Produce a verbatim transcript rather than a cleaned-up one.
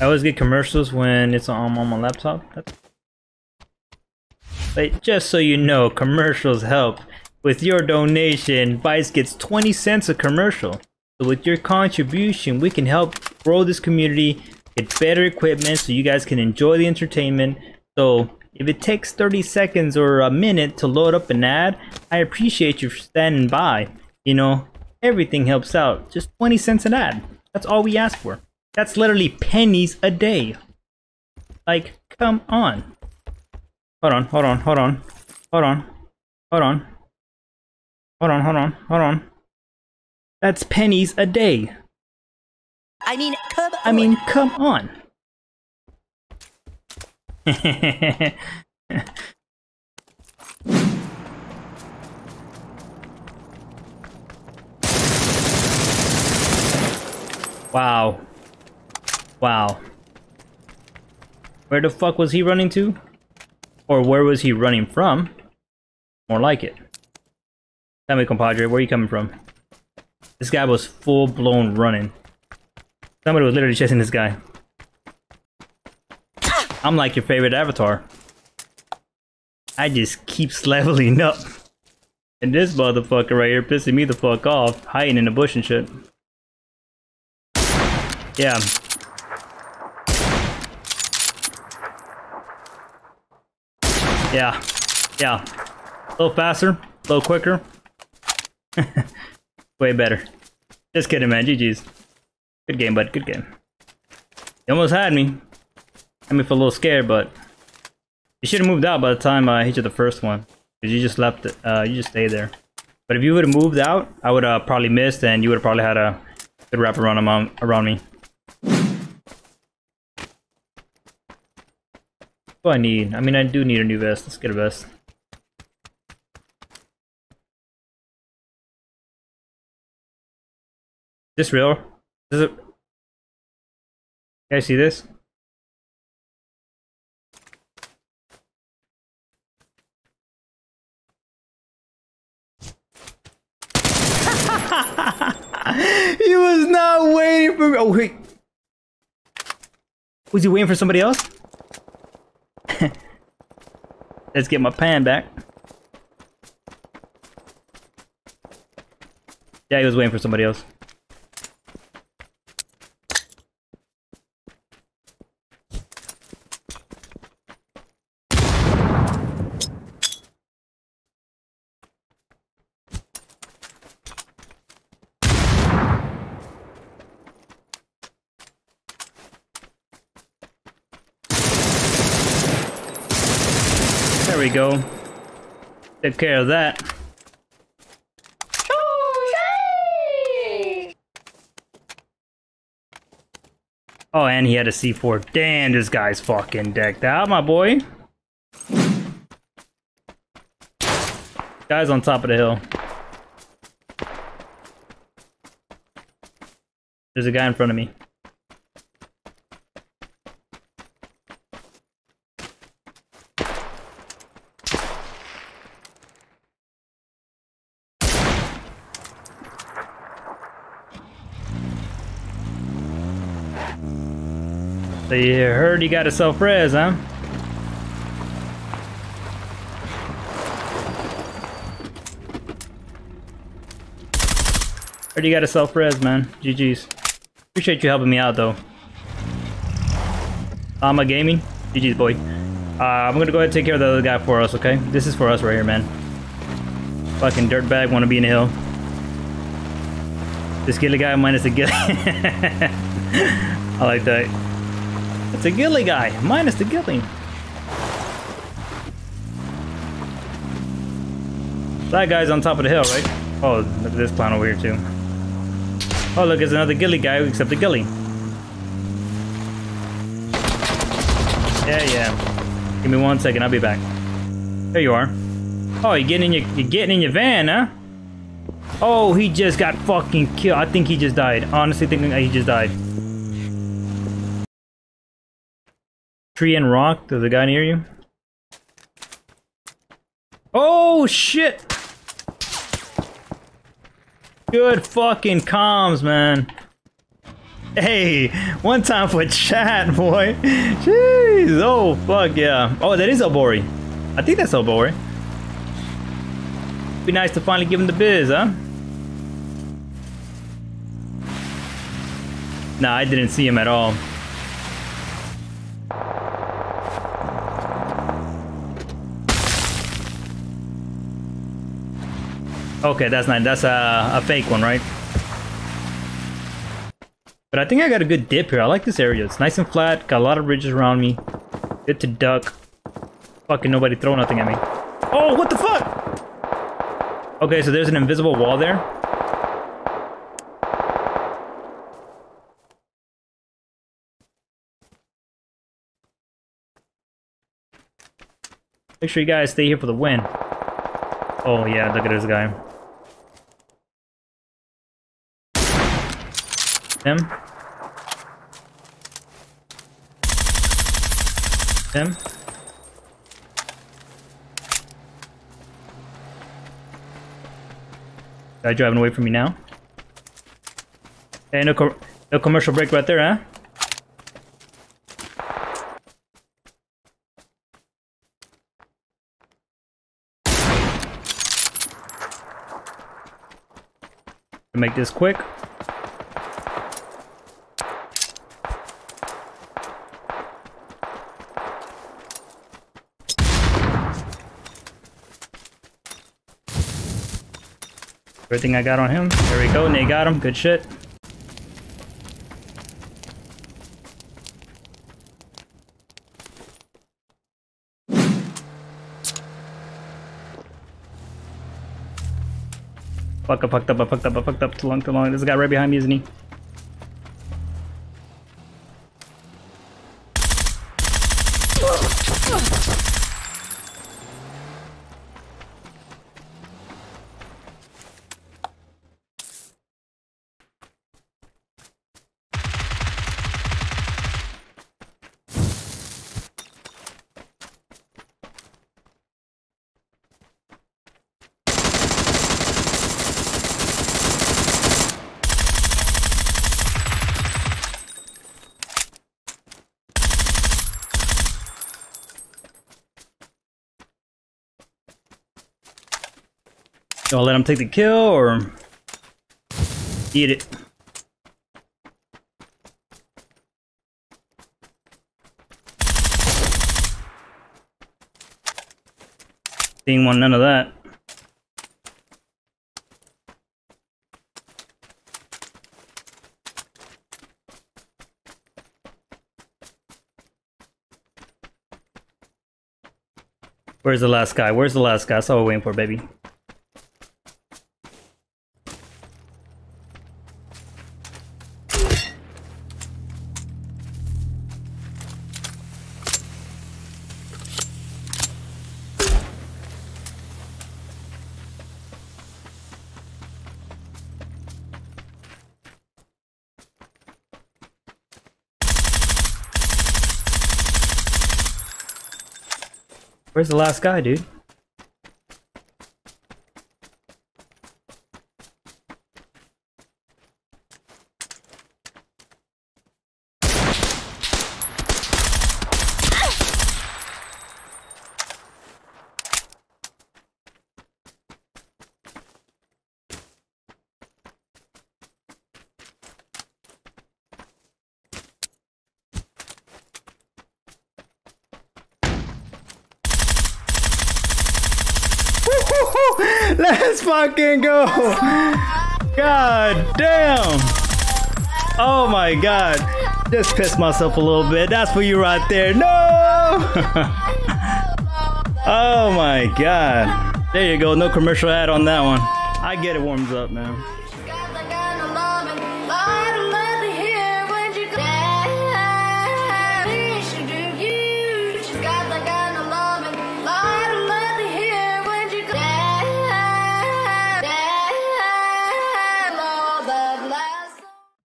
I always get commercials when it's on, on my laptop. That's... But just so you know, commercials help. With your donation, Vice gets twenty cents a commercial. So with your contribution, we can help grow this community, get better equipment so you guys can enjoy the entertainment. So if it takes thirty seconds or a minute to load up an ad, I appreciate you for standing by. You know, everything helps out. Just twenty cents an ad. That's all we ask for. That's literally pennies a day. Like, come on. Hold on, hold on, hold on, hold on, hold on, hold on, hold on, hold on. That's pennies a day. I mean, come on. I mean, come on. Wow. Wow. Where the fuck was he running to? Or where was he running from? More like it. Tell me, compadre, where are you coming from? This guy was full-blown running. Somebody was literally chasing this guy. I'm like your favorite avatar. I just keeps leveling up. And this motherfucker right here pissing me the fuck off, hiding in the bush and shit. Yeah. Yeah, yeah. A little faster, a little quicker. Way better. Just kidding, man. G G's. Good game, bud. Good game. He almost had me. Had me for a little scared, but you should have moved out by the time I hit you the first one. Because you just left it. Uh, you just stayed there. But if you would have moved out, I would have uh, probably missed, and you would have probably had a good wrap around, um, around me. I need. I mean, I do need a new vest. Let's get a vest. Is this real? Is it? You guys see this? He was not waiting for me. Oh wait. Was he waiting for somebody else? Let's get my pan back. Yeah, he was waiting for somebody else. There we go. Take care of that. Oh, and he had a C four. Damn, this guy's fucking decked out, my boy. Guy's on top of the hill. There's a guy in front of me. So you heard he got a self-res, huh? Heard you got a self-res, man. G G's. Appreciate you helping me out, though. Llama Gaming. G G's, boy. Uh, I'm gonna go ahead and take care of the other guy for us, okay? This is for us right here, man. Fucking dirtbag wanna be in the hill. This gilly guy minus the gilly. I like that. It's a gilly guy, minus the gilly. That guy's on top of the hill, right? Oh, look at this clown over here too. Oh, look, it's another gilly guy except the gilly. Yeah, yeah. Give me one second, I'll be back. There you are. Oh, you getting in your, you're getting in your van, huh? Oh, he just got fucking killed. I think he just died. Honestly, thinking he just died. Tree and rock. There's a guy near you. Oh shit! Good fucking comms, man. Hey, one time for chat, boy. Jeez, oh fuck yeah. Oh, that is Obori. I think that's Obori. Be nice to finally give him the biz, huh? Nah, I didn't see him at all. Okay, that's not, that's a, a fake one, right? But I think I got a good dip here. I like this area. It's nice and flat. Got a lot of ridges around me. Good to duck. Fucking nobody throw nothing at me. Oh, what the fuck? Okay, so there's an invisible wall there. Make sure you guys stay here for the win. Oh yeah, look at this guy. Him. Him. Guy driving away from me now. Hey, no, co no commercial break right there, huh? Make this quick. Everything I got on him. There we go, and they got him. Good shit. Fuck, I fucked up, I fucked up, I fucked up. Too long, too long. There's a guy right behind me, isn't he? Do I let him take the kill or eat it? Didn't want none of that. Where's the last guy? Where's the last guy? That's all we're waiting for, baby. Where's the last guy, dude? Let's fucking go! God damn! Oh my god! Just pissed myself a little bit. That's for you right there. No! Oh my god! There you go. No commercial ad on that one. I get it warms up, man.